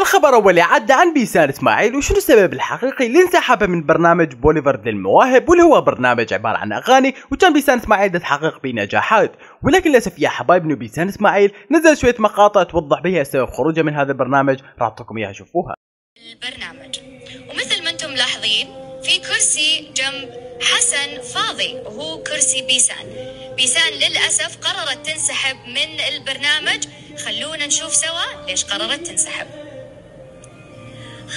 الخبر أول عدى عن بيسان اسماعيل وشنو السبب الحقيقي لانسحابه من برنامج بوليفارد للمواهب، واللي هو برنامج عبارة عن أغاني، وكان بيسان اسماعيل تحقق بنجاحات، ولكن للأسف يا حبايبنا بيسان اسماعيل نزل شوية مقاطع توضح بها سبب خروجه من هذا البرنامج، راح أعطيكم إياها شوفوها. البرنامج ومثل ما أنتم ملاحظين في كرسي جنب حسن فاضي وهو كرسي بيسان للأسف قررت تنسحب من البرنامج. خلونا نشوف سوا ليش قررت تنسحب.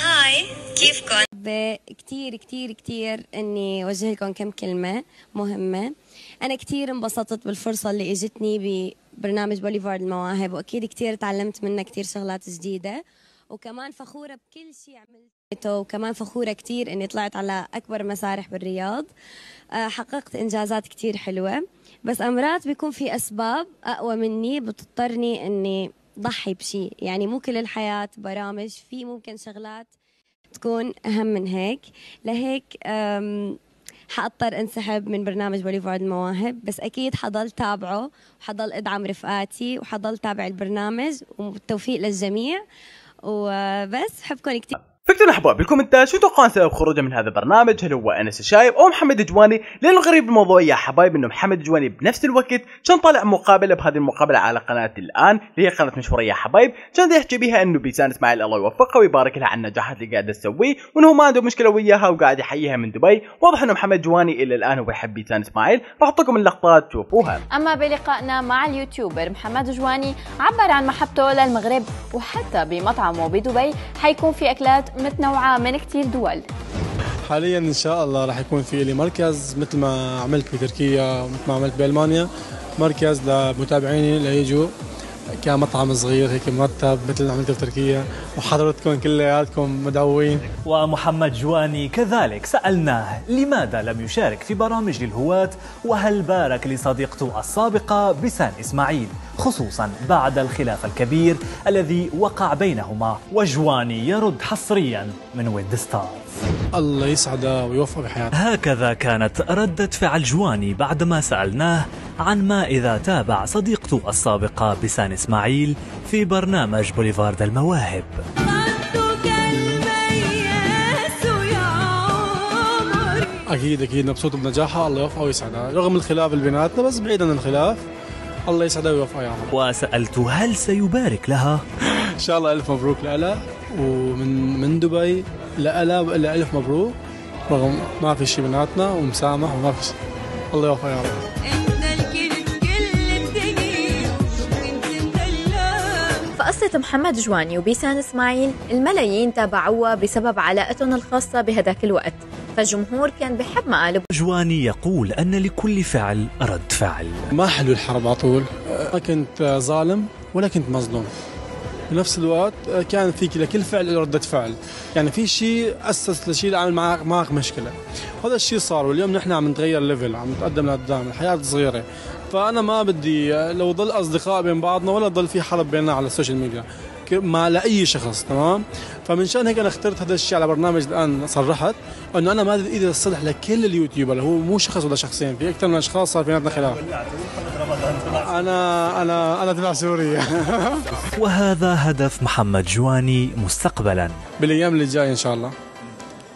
هاي كيفكم؟ حابة كتير كتير كتير اني وجه لكم كم كلمة مهمة. انا كتير انبسطت بالفرصة اللي اجتني ببرنامج بوليفارد المواهب، واكيد كتير تعلمت منه كتير شغلات جديدة، وكمان فخورة بكل شيء عملته، وكمان فخورة كتير اني طلعت على اكبر مسارح بالرياض. حققت انجازات كتير حلوة، بس امرات بيكون في اسباب اقوى مني بتضطرني اني ضحي بشيء، يعني مو كل الحياة برامج، في ممكن شغلات تكون أهم من هيك، لهيك حأضطر انسحب من برنامج بوليفارد المواهب، بس أكيد حضل تابعه وحضل أدعم رفقاتي وحضل تابع البرنامج، والتوفيق للجميع. وبس بحبكم كتير. فكتبوا احباب بالكومنتات شو توقعون سبب خروجه من هذا البرنامج، هل هو انس الشايب او محمد جواني؟ لانه غريب الموضوع يا حبايب انه محمد جواني بنفس الوقت كان طالع مقابله، بهذه المقابله على قناه الان اللي هي قناه مشهوره يا حبايب، كان يحكي بها انه بيسان اسماعيل الله يوفقه ويبارك لها على النجاحات اللي قاعده تسويه، وانه ما عنده مشكله وياها وقاعد يحييها من دبي. واضح انه محمد جواني الى الان هو يحب بيسان اسماعيل، راح اعطيكم اللقطات تشوفوها. اما بلقائنا مع اليوتيوبر محمد جواني عبر عن محبته للمغرب، وحتى بمطعمه بدبي حيكون في اكلات متنوعة من كتير دول. حاليا إن شاء الله راح يكون في لي مركز مثل ما عملت بتركيا ومثل ما عملت بألمانيا، مركز لمتابعيني ليجوا كمطعم صغير هيك مرتب مثل اللي عملته بتركيا، وحضرتكم كلياتكم مدعوين. ومحمد جواني كذلك سألناه لماذا لم يشارك في برامج للهواة، وهل بارك لصديقته السابقة بيسان إسماعيل، خصوصا بعد الخلاف الكبير الذي وقع بينهما. وجواني يرد حصريا من ود ستارز: الله يسعده ويوفقه بحياته. هكذا كانت ردة فعل جواني بعدما سألناه عن ما إذا تابع صديقته السابقة بيسان إسماعيل في برنامج بوليفارد المواهب. أكيد مبسوط بنجاحها، الله يوفقها ويسعدها رغم الخلاف اللي بيناتنا، بس بعيد عن الخلاف الله يسعدها ويوفقها يا رب. وسألته هل سيبارك لها؟ إن شاء الله ألف مبروك لألا، ومن دبي لألا ألف مبروك، رغم ما في شيء بيناتنا ومسامح وما في شيء. الله يوفقها يا رب. فقصة محمد جواني وبيسان اسماعيل الملايين تابعوها بسبب علاقتهم الخاصة بهداك الوقت، فالجمهور كان بحب ما قاله. جواني يقول أن لكل فعل رد فعل. ما حلو الحرب على طول، ما كنت ظالم ولا كنت مظلوم، بنفس الوقت كان فيك لكل فعل ردة فعل، يعني في شيء أسس لشيء العامل معك مشكلة، وهذا الشيء صار، واليوم نحن عم نتغير ليفل، عم نتقدم لقدام، الحياة صغيرة، فأنا ما بدي لو ضل أصدقاء بين بعضنا ولا ضل في حرب بيننا على السوشيال ميديا مع لأي شخص، تمام؟ فمن شان هيك أنا اخترت هذا الشيء على برنامج الآن، صرحت إنه أنا ما إيدي الصلح لكل اليوتيوبر، هو مو شخص ولا شخصين، في أكثر من أشخاص صار بيناتنا خلاف. أنا تبع سوريا. وهذا هدف محمد جواني مستقبلا. بالأيام اللي جاية إن شاء الله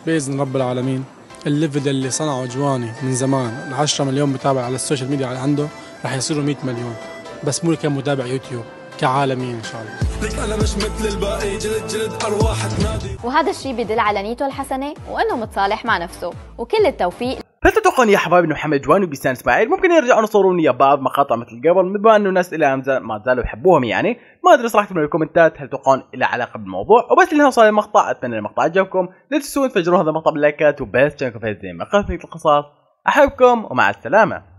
بإذن رب العالمين، الليفل اللي صنعه جواني من زمان 10 مليون متابع على السوشيال ميديا اللي عنده راح يصيروا 100 مليون، بس مو كمتابع يوتيوب، كعالمين ان شاء الله. انا مش مثل الباقي، جلد ارواح تنادي. وهذا الشيء بدل على نيته الحسنه وانه متصالح مع نفسه، وكل التوفيق. هل تتوقعون يا حبايبي انه محمد جواني وبيسان اسماعيل ممكن يرجعون يصورون يا بعض مقاطع مثل قبل، بما انه الناس ما زالوا يحبوهم؟ يعني ما ادري صراحه من الكومنتات هل تتوقعون له علاقه بالموضوع؟ وبس لهنا وصل المقطع، اتمنى المقطع عجبكم، لا تنسون تفجرون هذا المقطع باللايكات، وبس كانكم فايزين ما خفت القصاص، احبكم ومع السلامه.